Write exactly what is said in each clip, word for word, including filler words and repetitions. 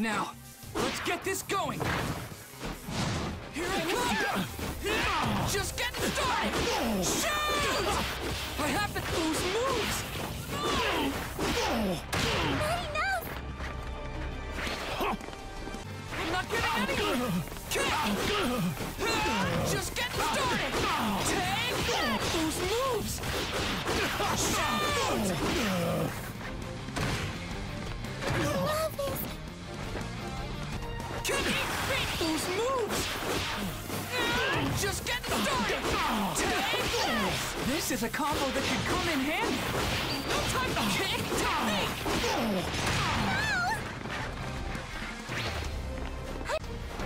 Now, let's get this going! Here it comes! Just getting started! Shoot! I haven't lost moves! Not enough! I'm not getting any! Kick! Just getting started! Take! Loose moves! Shoot! I love this! Those moves! Just get started! Take this! This is a combo that could come in handy! No time to kick! Take!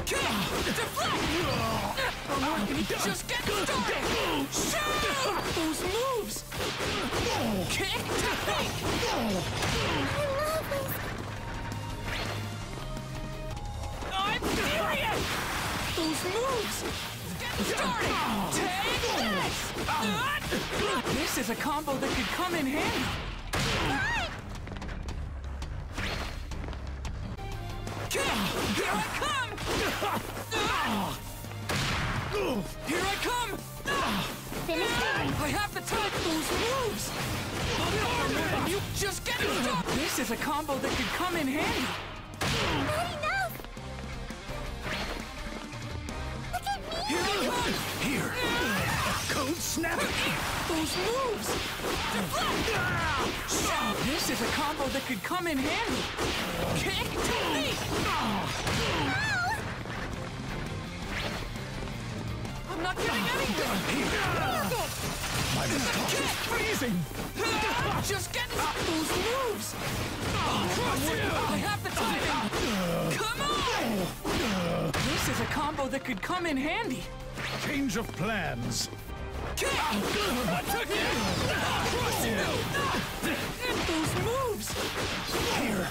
Kick! Deflect! Just get started! Shoot! Those moves! Kick! Take! Serious! Those moves! Get started! Take this! This is a combo that could come in handy! Kick! Here I come! Here I come! Finish it! I have to type those moves! Armor, you just get started! This is a combo that could come in handy! Here! Code snap! Those moves! Deflect! This is a combo that could come in handy! Kick to me! I'm not getting anything! My rooftop is freezing! Just get those moves! I have the timing! Come on! This is a combo that could come in handy! Change of plans. Kick! I took it! Cross you! Those moves! Here!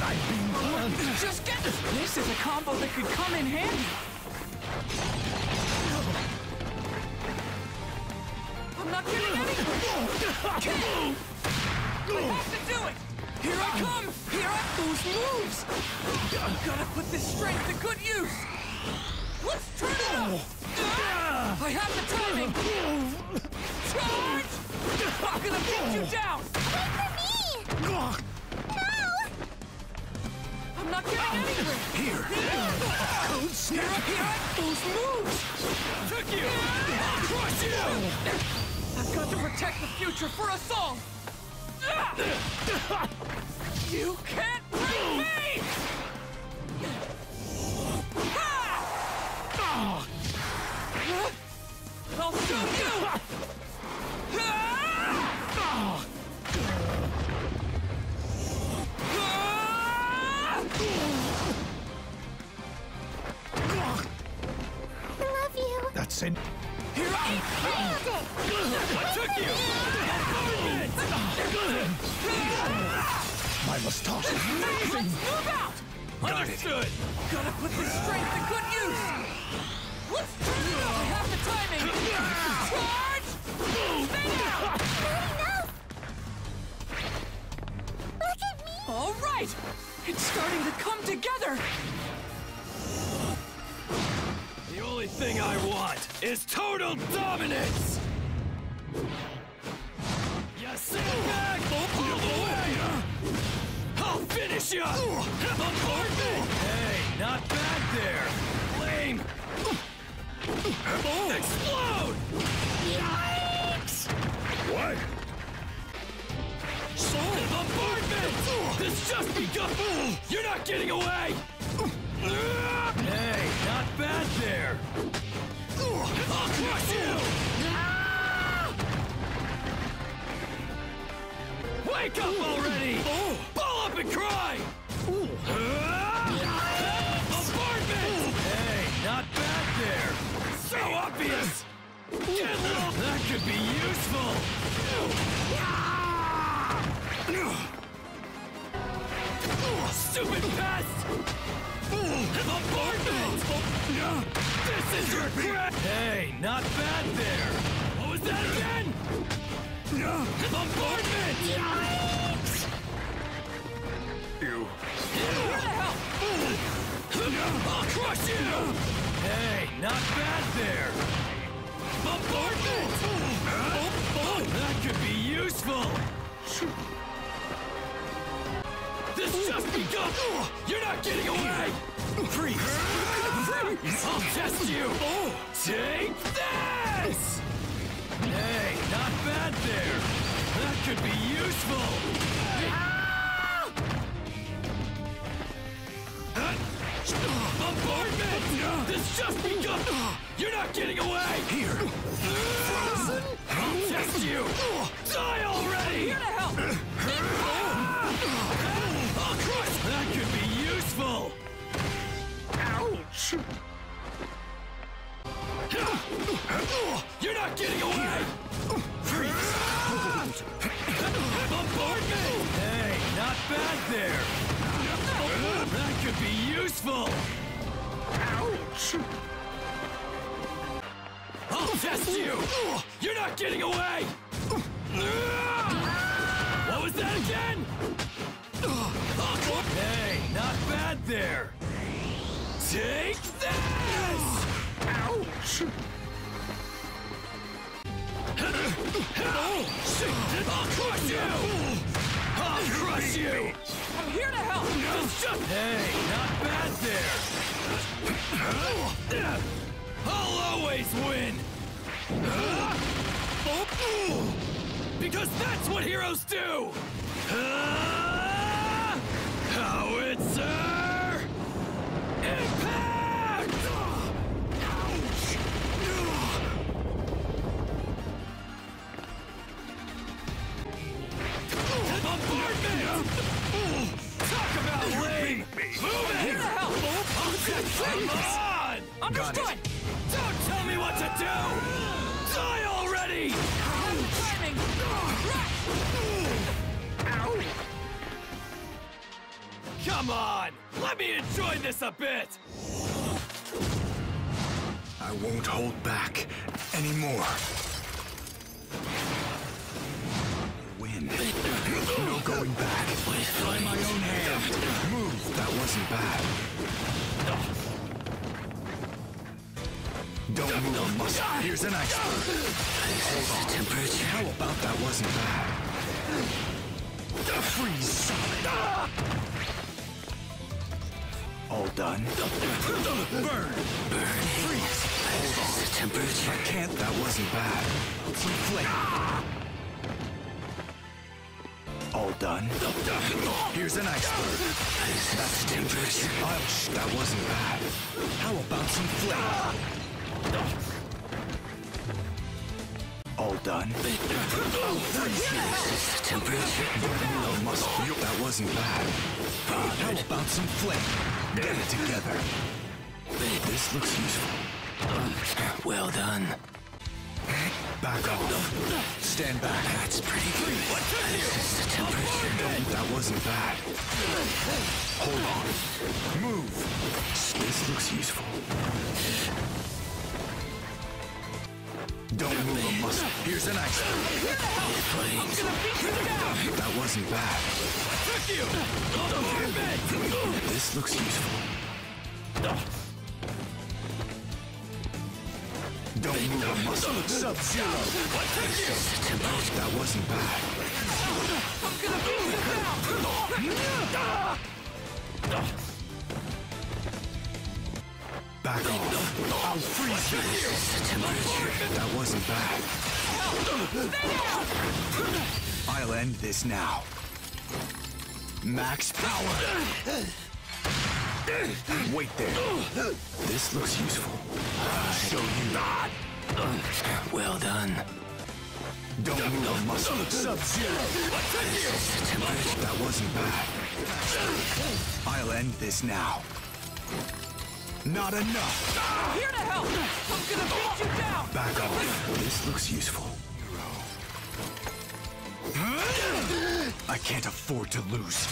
I've been burned! Just get this! This is a combo that could come in handy! I'm not getting anything! Kick! I have to do it! Here I come! Here I... Those moves! I've gotta put this strength to good use! Let's turn it up! I have the timing! Charge! I'm gonna beat you down! Wait for me! No! I'm not getting anything! Here! Code snap! Here, here! Those moves! Took you! Cross you! I've got to protect the future for us all! You can't break me! I'll show you! I love you! That's it. Here I am! I took you! My mustache is amazing! Let's move out! Got Understood! It. Gotta put this strength to good use! Let's turn it up! I have the timing! Charge! Stay down! Not enough! Look at me! All right! It's starting to come together! The only thing I want is total dominance! You sit back! You're the winner! I'll finish you! Hey, not back there! Lame! Oh. Explode! Yikes! What? Soul bombardment! This just begun! You're not getting away! Hey, not bad there! I'll crush you! Wake up already! Ball up and cry! Bombardment! Hey, not bad there! So obvious! Get little! That could be useful! Stupid pest! Bombardment! This is your crap! Hey, not bad there! What was that again? Bombardment! Yikes! Ew. Ew. Not bad there. Bombardment! Oh, that could be useful. This just begun. You're not getting away. Freeze! Freeze! I'll test you. Take this. Hey, not bad there. That could be useful. Bombardment! This just begun! You're not getting away! Here! Frozen? I'll test you! Die already! Here to help! I'll crush! That could be useful! Ouch! You're not getting away! Freeze! Bombardment! Hey, not bad there! That could be useful! Ouch! I'll test you! You're not getting away! What was that again? Hey, not bad there! Take this! Ouch! I'll crush you! I'll crush you! I'm here to help! Hey, not bad there! I'll always win! Because that's what heroes do! Howitzer! Impact! Ouch! Bombardment! Talk about lame! Move it! Come on! Understood! Don't tell me what to do! Die already! I'm climbing! Ow! Come on! Let me enjoy this a bit! I won't hold back anymore. Win. No going back. By my own hand. Move. That wasn't bad. Don't move a muscle. Here's an ice. Hold on. Temperature. How about that wasn't bad? Freeze solid. All done. Burn. Burn. Freeze. Hold on. The temperature. I can't. That wasn't bad. Reflect. All done. Here's an iceberg. That's dangerous. Ouch, that wasn't bad. How about some flame? All done. Freeze. Temperature. Burning low muscle. That wasn't bad. How about some flame? Get it together. This looks useful. Well done. Back off. Stand back. That's pretty good. What took you? The temperature. Don't, that wasn't bad. Hold on. Move. This looks useful. Don't move a muscle. Here's an ice. I'm gonna beat you down. That wasn't bad. What took you? This looks useful. Don't move a muscle. Sub-Zero. What took you? That wasn't bad. I'm gonna beat you down. Back off. I'll freeze you. That wasn't bad. Stay down. I'll end this now. Max Power. Wait there. This looks useful. I'll show you. Well done. Don't move a muscle. Sub-Zero. That wasn't bad. I'll end this now. Not enough. I'm here to help. I'm gonna beat you down. Back off. This looks useful. I can't afford to lose.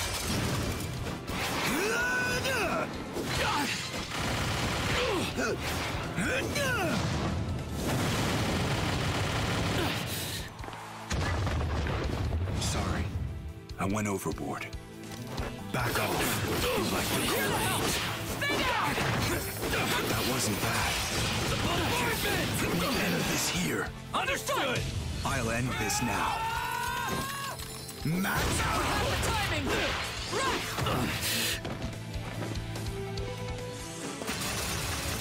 Sorry, I went overboard. Back off. Like the That wasn't bad. We ended this here. Understood. I'll end this now. Max Power timing. Right.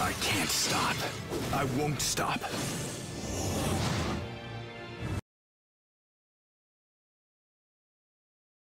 I can't stop. I won't stop.